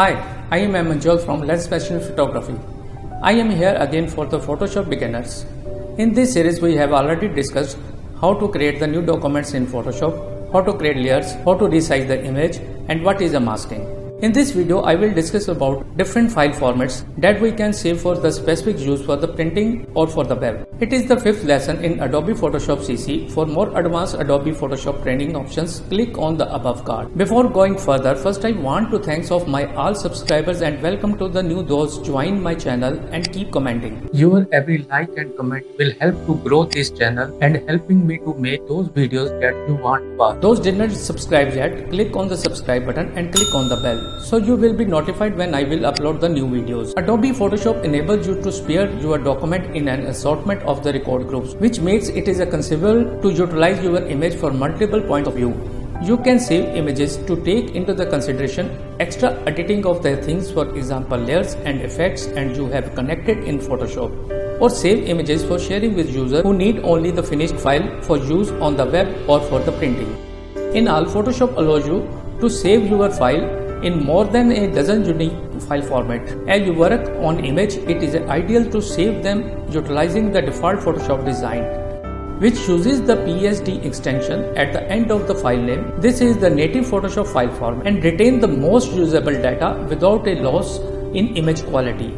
Hi, I am Amanjol from Lenspassions Photography. I am here again for the Photoshop beginners. In this series, we have already discussed how to create the new documents in Photoshop, how to create layers, how to resize the image, and what is the masking. In this video, I will discuss about different file formats that we can save for the specific use for the printing or for the web. It is the fifth lesson in Adobe Photoshop CC. For more advanced Adobe Photoshop training options, click on the above card. Before going further, first I want to thank of my all subscribers and welcome to the new those join my channel and keep commenting. Your every like and comment will help to grow this channel and helping me to make those videos that you want to watch. Those did not subscribe yet, click on the subscribe button and click on the bell, so you will be notified when I will upload the new videos. Adobe Photoshop enables you to spare your document in an assortment of the record groups, which makes it is conceivable to utilize your image for multiple points of view. You can save images to take into the consideration extra editing of the things, for example layers and effects, and you have connected in Photoshop, or save images for sharing with users who need only the finished file for use on the web or for the printing. In all, Photoshop allows you to save your file in more than a dozen unique file format. As you work on image, it is ideal to save them utilizing the default Photoshop design, which uses the PSD extension at the end of the file name. This is the native Photoshop file format and retain the most usable data without a loss in image quality.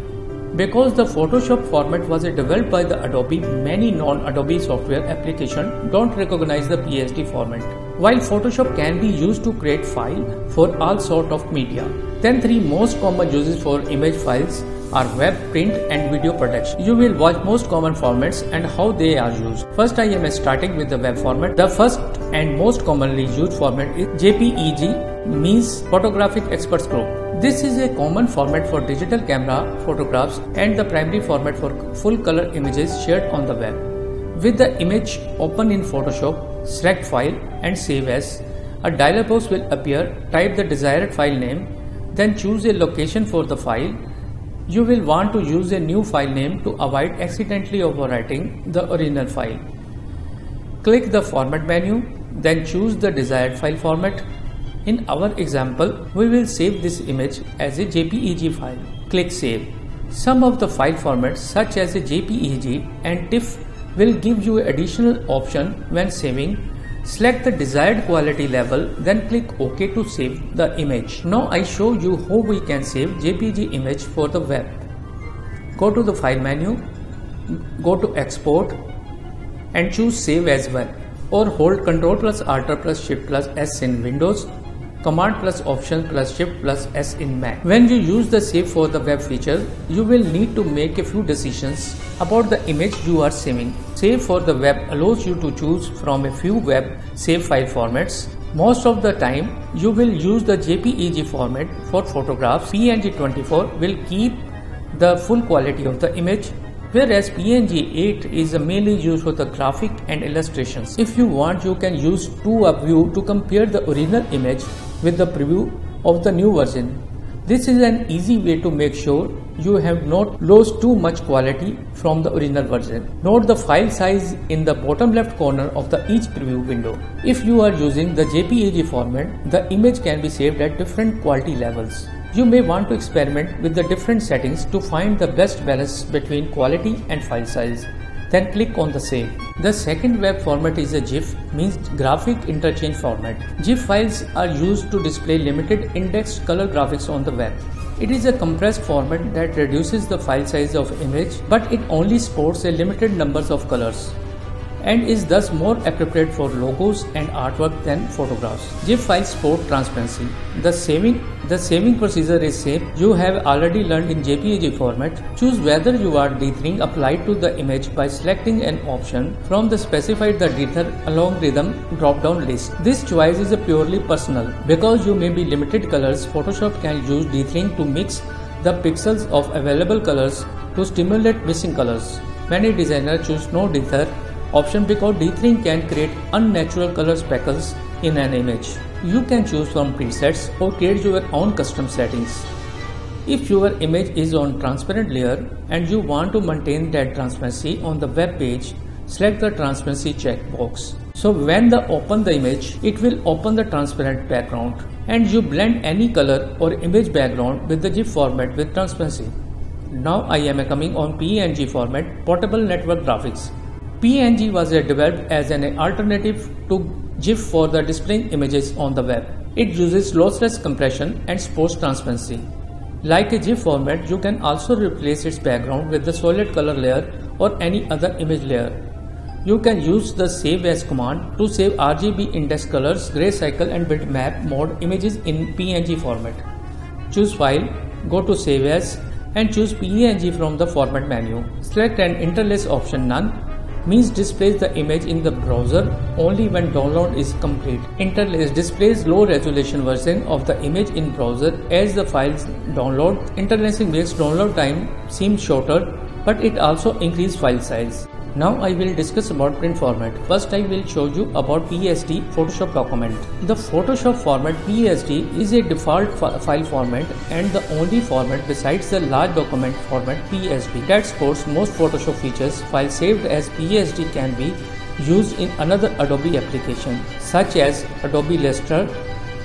Because the Photoshop format was developed by the Adobe, many non-Adobe software applications don't recognize the PSD format. While Photoshop can be used to create files for all sorts of media, then three most common uses for image files are web, print and video production. You will watch most common formats and how they are used. First, I am starting with the web format. The first and most commonly used format is JPEG, means Photographic Experts Group. This is a common format for digital camera photographs and the primary format for full color images shared on the web. With the image open in Photoshop, select file and save as. A dialog box will appear, type the desired file name, then choose a location for the file. You will want to use a new file name to avoid accidentally overwriting the original file. Click the format menu, then choose the desired file format. In our example, we will save this image as a JPEG file. Click Save. Some of the file formats such as a JPEG and TIFF will give you additional option when saving. Select the desired quality level, then click OK to save the image. Now I show you how we can save JPEG image for the web. Go to the file menu, go to export and choose Save as Web, or hold Ctrl+Alt+Shift+S in Windows, Command+Option+Shift+S in Mac. When you use the save for the web feature, you will need to make a few decisions about the image you are saving. Save for the web allows you to choose from a few web save file formats. Most of the time, you will use the JPEG format for photographs. PNG 24 will keep the full quality of the image, whereas PNG 8 is mainly used for the graphic and illustrations. If you want, you can use two-up view to compare the original image with the preview of the new version. This is an easy way to make sure you have not lost too much quality from the original version. Note the file size in the bottom left corner of the each preview window. If you are using the JPEG format, the image can be saved at different quality levels. You may want to experiment with the different settings to find the best balance between quality and file size. Then click on the Save. The second web format is a GIF, means Graphic Interchange Format. GIF files are used to display limited indexed color graphics on the web. It is a compressed format that reduces the file size of image, but it only supports a limited numbers of colors and is thus more appropriate for logos and artwork than photographs. GIF files support transparency. The saving procedure is same you have already learned in JPEG format. Choose whether you are dithering applied to the image by selecting an option from the specified the dither algorithm drop-down list. This choice is purely personal. Because you may be limited colors, Photoshop can use dithering to mix the pixels of available colors to stimulate missing colors. Many designers choose no dither option because dithering can create unnatural color speckles in an image. You can choose from presets or create your own custom settings. If your image is on transparent layer and you want to maintain that transparency on the web page, select the transparency checkbox. So when they open the image, it will open the transparent background, and you blend any color or image background with the GIF format with transparency. Now I am coming on PNG format, Portable Network Graphics. PNG was developed as an alternative to GIF for the displaying images on the web. It uses lossless compression and supports transparency. Like a GIF format, you can also replace its background with the solid color layer or any other image layer. You can use the save as command to save RGB index colors, gray cycle and bitmap mode images in PNG format. Choose file, go to save as and choose PNG from the format menu. Select an interlace option none, means displays the image in the browser only when download is complete. Interlace displays low resolution version of the image in browser as the files download. Interlacing makes download time seem shorter, but it also increases file size. Now I will discuss about print format. First I will show you about PSD Photoshop document. The Photoshop format PSD is a default file format and the only format besides the large document format PSB that supports most Photoshop features. File saved as PSD can be used in another Adobe application such as Adobe Illustrator,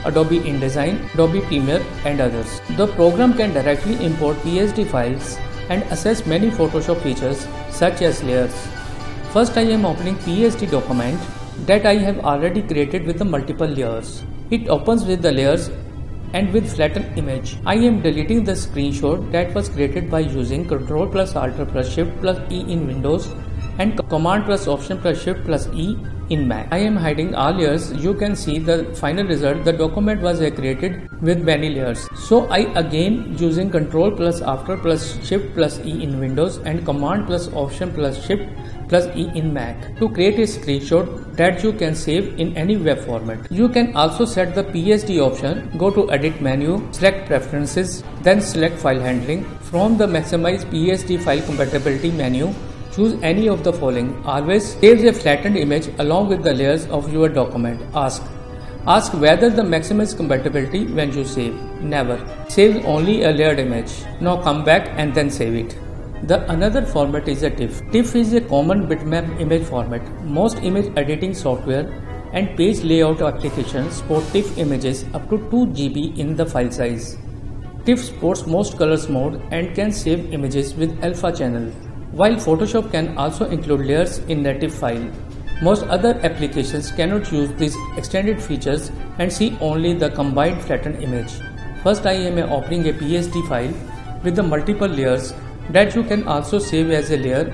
Adobe InDesign, Adobe Premiere and others. The program can directly import PSD files and access many Photoshop features such as layers. First I am opening PSD document that I have already created with the multiple layers. It opens with the layers and with flattened image. I am deleting the screenshot that was created by using Ctrl plus Alt plus Shift plus E in Windows and Command plus Option plus Shift plus E in Mac. I am hiding all layers. You can see the final result. The document was created with many layers. So I again using Ctrl plus After plus Shift plus E in Windows and Command plus Option plus Shift plus E in Mac to create a screenshot that you can save in any web format. You can also set the PSD option, go to edit menu, select preferences, then select file handling. From the maximize PSD file compatibility menu, choose any of the following. Always save a flattened image along with the layers of your document. Ask whether the maximize compatibility when you save. Never. Save only a layered image. Now come back and then save it. The another format is a TIFF. TIFF is a common bitmap image format. Most image editing software and page layout applications support TIFF images up to 2 GB in the file size. TIFF supports most colors mode and can save images with alpha channel. While Photoshop can also include layers in the TIFF file, most other applications cannot use these extended features and see only the combined flattened image. First I am opening a PSD file with the multiple layers that you can also save as a layer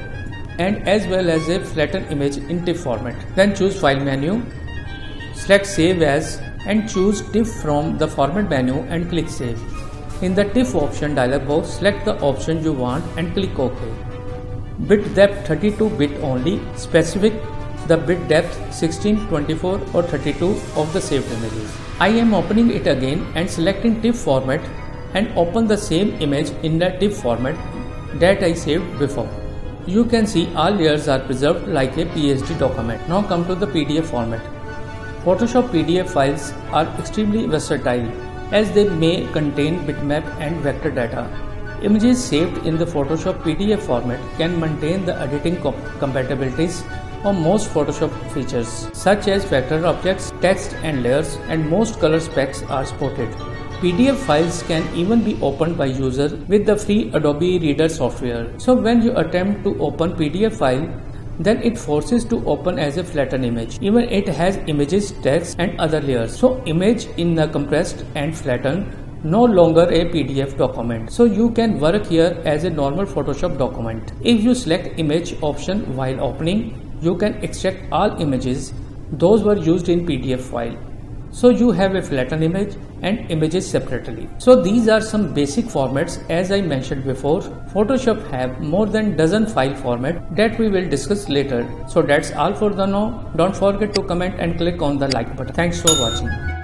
and as well as a flattened image in TIFF format. Then choose file menu, select save as and choose TIFF from the format menu and click save. In the TIFF option dialog box, select the option you want and click OK. Bit depth 32 bit only, specific the bit depth 16, 24 or 32 of the saved images. I am opening it again and selecting TIFF format and open the same image in the TIFF format that I saved before. You can see all layers are preserved like a PSD document. Now come to the PDF format. Photoshop PDF files are extremely versatile as they may contain bitmap and vector data. Images saved in the Photoshop PDF format can maintain the editing compatibilities of most Photoshop features such as vector objects, text and layers, and most color specs are supported. PDF files can even be opened by user with the free Adobe Reader software. So when you attempt to open PDF file, then it forces to open as a flattened image. Even it has images, text and other layers. So image in the compressed and flattened, no longer a PDF document. So you can work here as a normal Photoshop document. If you select image option while opening, you can extract all images those were used in PDF file. So you have a flattened image and images separately. So these are some basic formats. As I mentioned before, Photoshop have more than dozen file format that we will discuss later. So that's all for the now. Don't forget to comment and click on the like button. Thanks for watching.